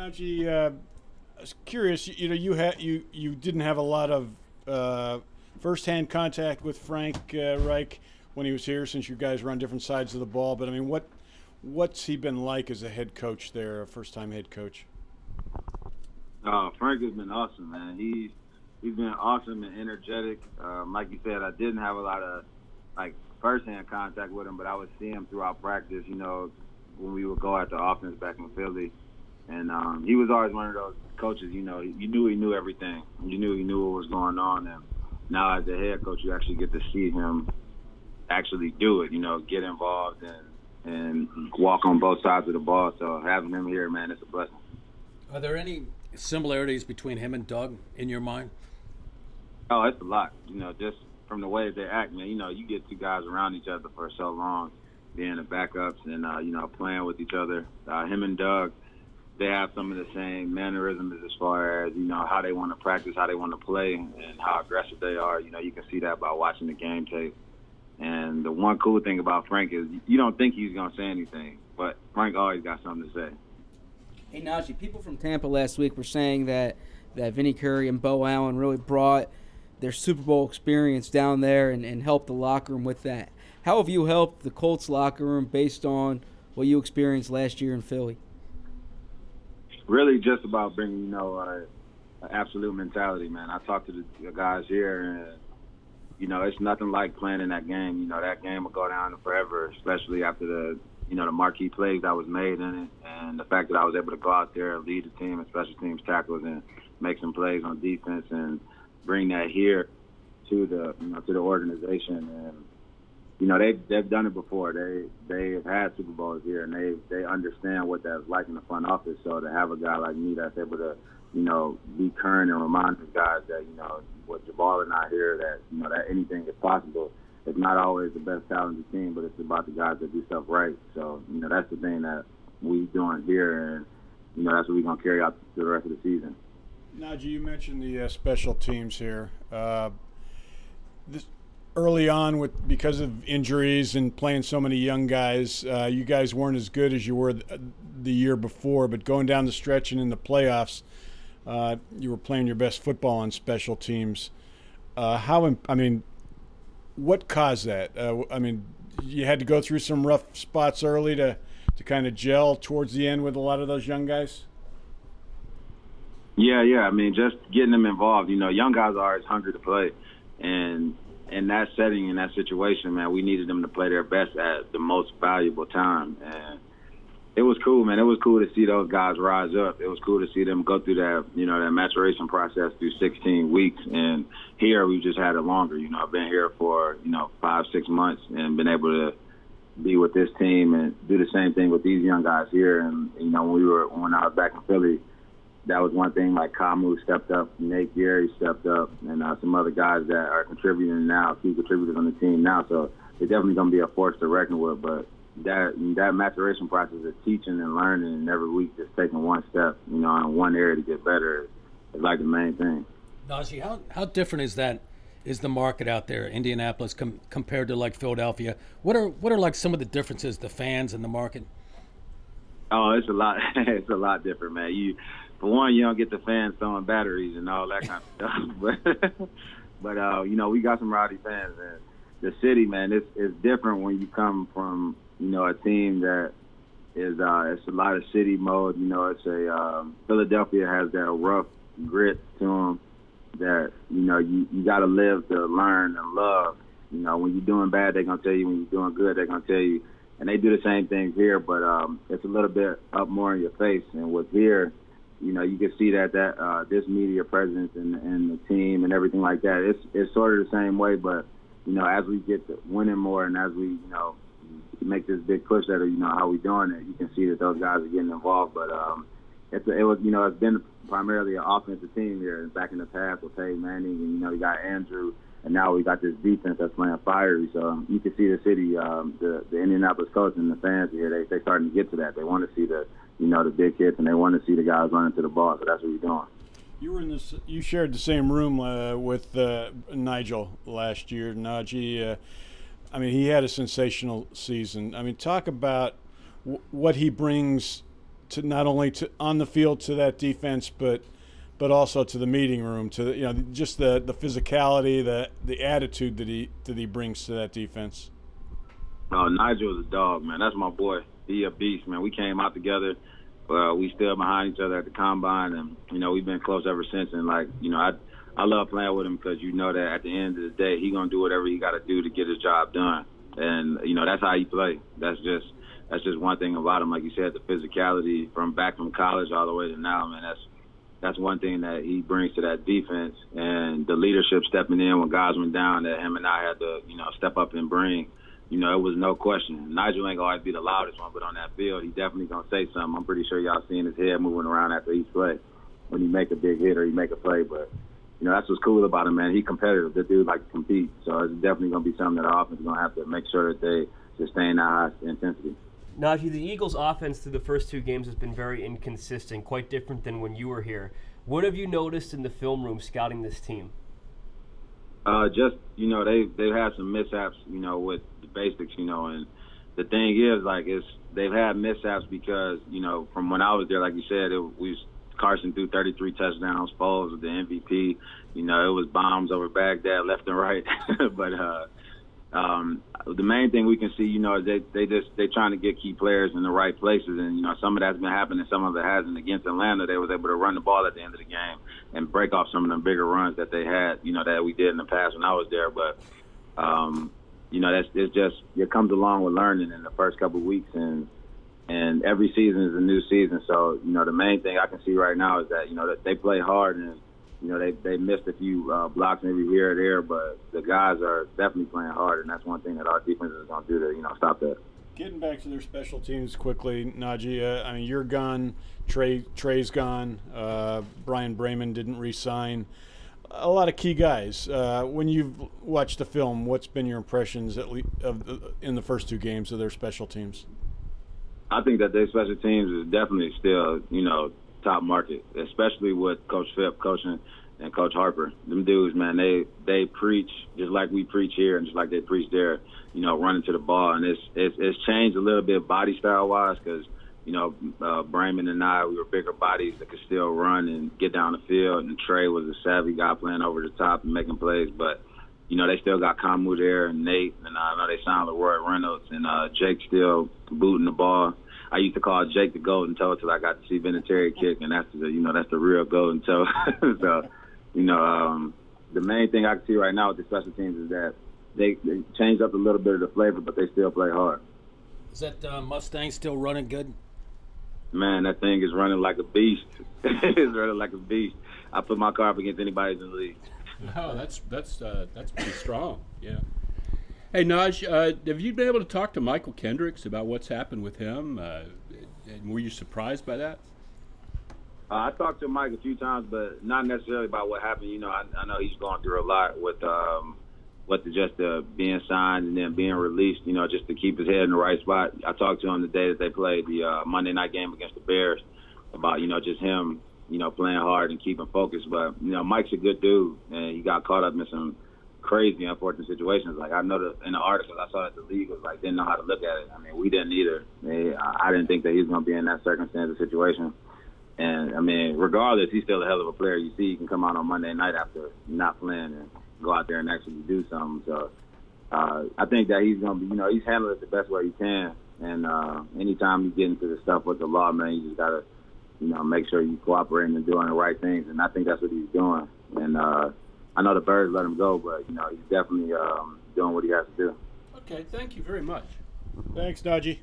Najee, I was curious. You know, you didn't have a lot of firsthand contact with Frank Reich when he was here, since you guys were on different sides of the ball. But I mean, what's he been like as a head coach there, a first-time head coach? Frank has been awesome, man. He's been awesome and energetic. Like you said, I didn't have a lot of firsthand contact with him, but I would see him throughout practice. You know, when we would go at the offense back in Philly, and he was always one of those coaches. You know, you knew he knew everything. You knew he knew what was going on. And now as a head coach, you actually get to see him actually do it. You know, get involved and walk on both sides of the ball. So having him here, man, it's a blessing. Are there any similarities between him and Doug in your mind? Oh, it's a lot. You know, just from the way they act, man. You know, you get two guys around each other for so long, being the backups and you know, playing with each other. Him and Doug, they have some of the same mannerisms as far as, you know, how they want to practice, how they want to play, and how aggressive they are. You know, you can see that by watching the game tape. And the one cool thing about Frank is you don't think he's gonna say anything, but Frank always got something to say. Hey Najee, people from Tampa last week were saying that Vinnie Curry and Bo Allen really brought their Super Bowl experience down there and helped the locker room with that. How have you helped the Colts locker room based on what you experienced last year in Philly? Really, just about bringing, you know, an absolute mentality, man. I talked to the guys here, and you know, it's nothing like playing in that game. You know, that game will go down forever, especially after the, you know, the marquee plays that was made in it, and the fact that I was able to go out there and lead the team and special teams tackles and make some plays on defense and bring that here to the, you know, to the organization. And you know, they've done it before. They have had Super Bowls here, and they understand what that's like in the front office. So to have a guy like me that's able to, you know, be current and remind the guys that, you know, with Jabal and I here, that, you know, that anything is possible. It's not always the best talented team, but it's about the guys that do stuff right. So, you know, that's the thing that we're doing here, and, you know, that's what we're going to carry out to the rest of the season. Najee, you mentioned the special teams here. This early on, because of injuries and playing so many young guys, you guys weren't as good as you were the year before, but going down the stretch and in the playoffs, you were playing your best football on special teams. What caused that? I mean, you had to go through some rough spots early to kind of gel towards the end with a lot of those young guys? Yeah. I mean, just getting them involved. You know, young guys are always hungry to play. And in that setting, in that situation, man, we needed them to play their best at the most valuable time. And it was cool, man. It was cool to see those guys rise up. It was cool to see them go through that, you know, that maturation process through 16 weeks. And here we've just had it longer. You know, I've been here for, you know, 5-6 months and been able to be with this team and do the same thing with these young guys here. And, you know, when I was back in Philly, that was one thing. Like Kamu stepped up, Nate Geary stepped up, and some other guys that are contributing now, key contributors on the team now. So it's definitely going to be a force to reckon with, but that maturation process of teaching and learning, and every week just taking one step, you know, in one area to get better is like the main thing. Najee, how different is the market out there, Indianapolis, compared to like Philadelphia? What are like some of the differences, the fans and the market? Oh, it's a lot. It's a lot different, man. For one, you don't get the fans throwing batteries and all that kind of stuff. But you know, we got some rowdy fans, and the city, man, it's different when you come from, you know, a team that is it's a lot of city mode. You know, it's a Philadelphia has that rough grit to them that, you know, you got to live to learn and love. You know, when you're doing bad, they're going to tell you. When you're doing good, they're going to tell you. And they do the same things here, but it's a little bit up more in your face. And with here, you know, you can see that this media presence and the team and everything like that, it's sort of the same way. But, you know, as we get to winning more and as we, you know, make this big push that, you know, how we doing it, you can see that those guys are getting involved. But it was, you know, it's been primarily an offensive team here. Back in the past with Peyton Manning, and, you know, we got Andrew, and now we got this defense that's playing fiery. So you can see the city, the Indianapolis Colts and the fans here, they're starting to get to that. They want to see the, you know, the big hits, and they want to see the guys running to the ball. So that's what we're doing. You were in this. You shared the same room with Nigel last year, Najee. I mean, he had a sensational season. I mean, talk about what he brings to not only to on the field to that defense, but also to the meeting room, to the, you know, just the physicality, the attitude that he brings to that defense. Oh, Nigel's a dog, man. That's my boy. He a beast, man. We came out together. We still behind each other at the combine, and you know we've been close ever since. And like, you know, I love playing with him because you know that at the end of the day he's gonna do whatever he got to do to get his job done. And you know that's how he play. That's just one thing about him. Like you said, the physicality from college all the way to now, man. That's one thing that he brings to that defense, and the leadership stepping in when guys went down that him and I had to, you know, step up and bring. You know, it was no question. Nigel ain't going to be the loudest one, but on that field, he definitely going to say something. I'm pretty sure y'all seeing his head moving around after each play when he make a big hit or he make a play. But, you know, that's what's cool about him, man. He competitive. The dude like to compete. So it's definitely going to be something that the offense is going to have to make sure that they sustain the high intensity. Najee, the Eagles' offense through the first two games has been very inconsistent, quite different than when you were here. What have you noticed in the film room scouting this team? Just, you know, they've had some mishaps, you know, with the basics, you know, and the thing is, like, they've had mishaps because, you know, from when I was there, like you said, Carson threw 33 touchdowns, Foles with the MVP, you know, it was bombs over Baghdad left and right. But the main thing we can see, you know, is they're trying to get key players in the right places, and, you know, some of that's been happening, some of it hasn't. Against Atlanta, they was able to run the ball at the end of the game and break off some of the bigger runs that they had, you know, that we did in the past when I was there. But, you know, it's just it comes along with learning in the first couple of weeks, and every season is a new season. So, you know, the main thing I can see right now is that, you know, that they play hard, and, you know, they missed a few blocks maybe here or there, but the guys are definitely playing hard, and that's one thing that our defense is going to do to, you know, stop that. Getting back to their special teams quickly, Najee, I mean, you're gone, Trey's gone, Brian Brayman didn't re-sign. A lot of key guys. When you've watched the film, what's been your impressions at least in the first two games of their special teams? I think that their special teams is definitely still, you know, top market, especially with Coach Phipp coaching and Coach Harper. Them dudes, man, they preach just like we preach here and just like they preach there, you know, running to the ball. And it's changed a little bit body style-wise because, you know, Brayman and I, we were bigger bodies that could still run and get down the field, and Trey was a savvy guy playing over the top and making plays. But, you know, they still got Kamu there and Nate, and I know they signed Leroy Reynolds, and Jake still booting the ball. I used to call Jake the golden toe until I got to see Ben and Terry kick, and that's the, you know, that's the real golden toe. So, you know, the main thing I can see right now with the special teams is that they changed up a little bit of the flavor, but they still play hard. Is that Mustang still running good? Man, that thing is running like a beast. It's running like a beast. I put my car up against anybody in the league. Oh, that's pretty strong. Yeah. Hey, Najee, have you been able to talk to Michael Kendricks about what's happened with him? And were you surprised by that? I talked to Mike a few times, but not necessarily about what happened. You know, I know he's going through a lot with being signed and then being released, you know, just to keep his head in the right spot. I talked to him the day that they played the Monday night game against the Bears about, you know, just him, you know, playing hard and keeping focused. But, you know, Mike's a good dude, and he got caught up in some crazy, unfortunate situations. Like, I know in the articles I saw that the league was like, didn't know how to look at it. I mean, we didn't either. I didn't think that he was going to be in that circumstance or situation. And, I mean, regardless, he's still a hell of a player. You see, you can come out on Monday night after not playing and go out there and actually do something. So, I think that he's going to be, you know, he's handling it the best way he can. And anytime you get into the stuff with the law, man, you just got to, you know, make sure you're cooperating and doing the right things. And I think that's what he's doing. And, I know the Birds let him go, but, you know, he's definitely doing what he has to do. Okay, thank you very much. Thanks, Najee.